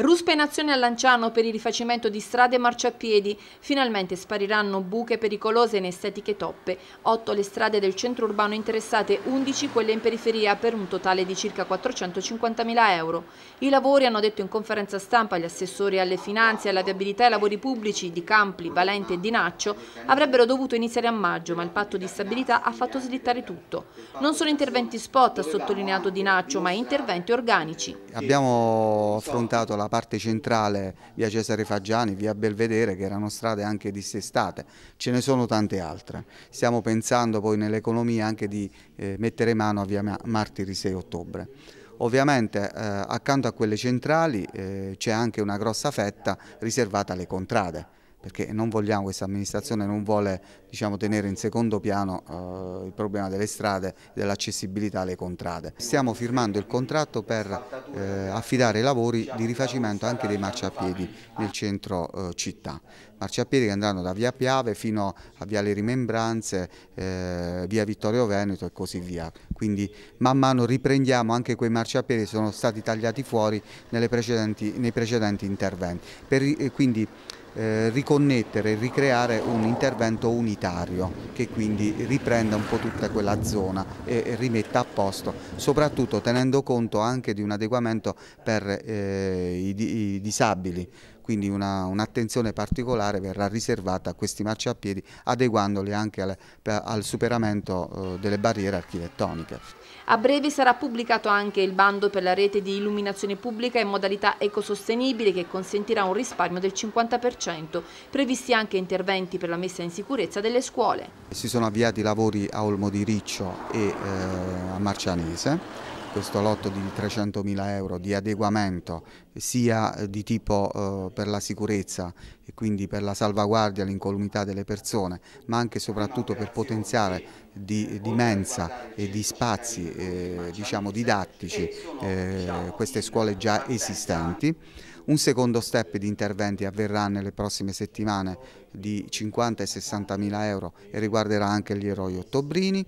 Ruspe e Nazioni a Lanciano per il rifacimento di strade e marciapiedi. Finalmente spariranno buche pericolose in estetiche toppe. 8 le strade del centro urbano interessate, 11 quelle in periferia, per un totale di circa 450.000 euro. I lavori, hanno detto in conferenza stampa gli assessori alle finanze, alla viabilità e ai lavori pubblici di Campli, Valente e Di Naccio, avrebbero dovuto iniziare a maggio, ma il patto di stabilità ha fatto slittare tutto. Non sono interventi spot, ha sottolineato Di Naccio, ma interventi organici. Abbiamo affrontato la parte centrale, via Cesare Faggiani, via Belvedere, che erano strade anche dissestate, ce ne sono tante altre. Stiamo pensando poi nell'economia anche di mettere mano a via Martiri 6 ottobre. Ovviamente accanto a quelle centrali c'è anche una grossa fetta riservata alle contrade, perché non vogliamo, questa amministrazione non vuole, diciamo, tenere in secondo piano il problema delle strade e dell'accessibilità alle contrade. Stiamo firmando il contratto per affidare i lavori di rifacimento anche dei marciapiedi nel centro città. Marciapiedi che andranno da via Piave fino a via Le Rimembranze, via Vittorio Veneto e così via. Quindi man mano riprendiamo anche quei marciapiedi che sono stati tagliati fuori nei precedenti interventi. Quindi riconnettere e ricreare un intervento unitario che quindi riprenda un po' tutta quella zona e rimetta a posto, soprattutto tenendo conto anche di un adeguamento per i disabili, quindi un'attenzione particolare verrà riservata a questi marciapiedi, adeguandoli anche al superamento delle barriere architettoniche. A breve sarà pubblicato anche il bando per la rete di illuminazione pubblica in modalità ecosostenibile, che consentirà un risparmio del 50%. Previsti anche interventi per la messa in sicurezza delle scuole. Si sono avviati i lavori a Olmo di Riccio e a Marcianese. Questo lotto di 300.000 euro di adeguamento sia di tipo per la sicurezza e quindi per la salvaguardia e l'incolumità delle persone, ma anche e soprattutto per potenziare di mensa e di spazi diciamo didattici queste scuole già esistenti. Un secondo step di interventi avverrà nelle prossime settimane di 50 e 60.000 euro e riguarderà anche gli eroi ottobrini.